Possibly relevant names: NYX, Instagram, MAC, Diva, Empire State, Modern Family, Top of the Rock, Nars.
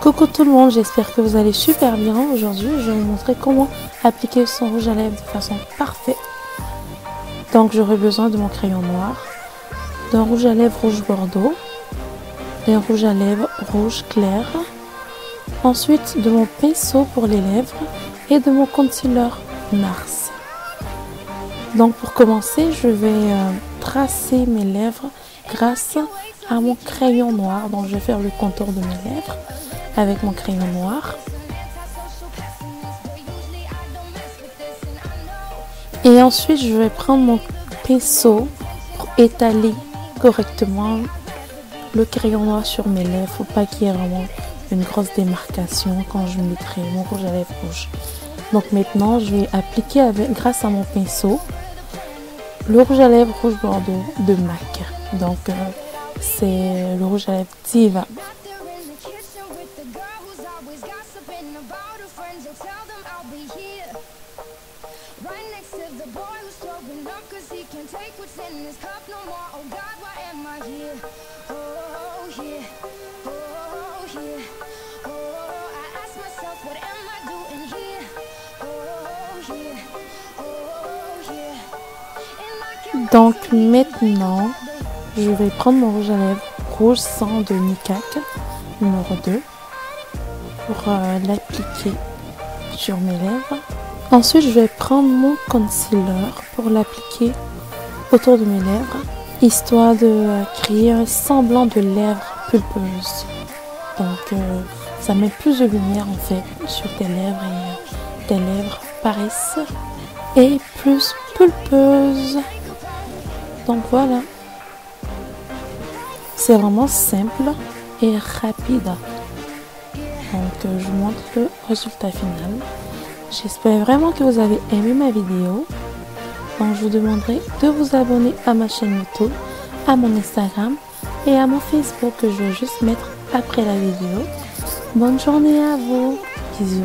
Coucou tout le monde, j'espère que vous allez super bien. Aujourd'hui, je vais vous montrer comment appliquer son rouge à lèvres de façon parfaite. Donc, j'aurai besoin de mon crayon noir, d'un rouge à lèvres rouge bordeaux, d'un rouge à lèvres rouge clair, ensuite de mon pinceau pour les lèvres et de mon concealer Nars. Donc pour commencer, je vais tracer mes lèvres grâce à mon crayon noir. Donc je vais faire le contour de mes lèvres avec mon crayon noir. Et ensuite, je vais prendre mon pinceau pour étaler correctement le crayon noir sur mes lèvres. Faut pas qu'il y ait vraiment une grosse démarcation quand je mettrai mon rouge à lèvres rouge. Donc maintenant, je vais appliquer grâce à mon pinceau le rouge à lèvres rouge bordeaux de MAC. Donc c'est le rouge à lèvres Diva. Donc maintenant, je vais prendre mon rouge à lèvres rouge sang de NYX numéro 2 pour l'appliquer sur mes lèvres. Ensuite, je vais prendre mon concealer pour l'appliquer autour de mes lèvres, histoire de créer un semblant de lèvres pulpeuses. Donc ça met plus de lumière en fait sur tes lèvres et tes lèvres paraissent et plus pulpeuses. Donc voilà, c'est vraiment simple et rapide. Donc je vous montre le résultat final. J'espère vraiment que vous avez aimé ma vidéo. Donc je vous demanderai de vous abonner à ma chaîne YouTube, à mon Instagram et à mon Facebook que je vais juste mettre après la vidéo. Bonne journée à vous, bisous.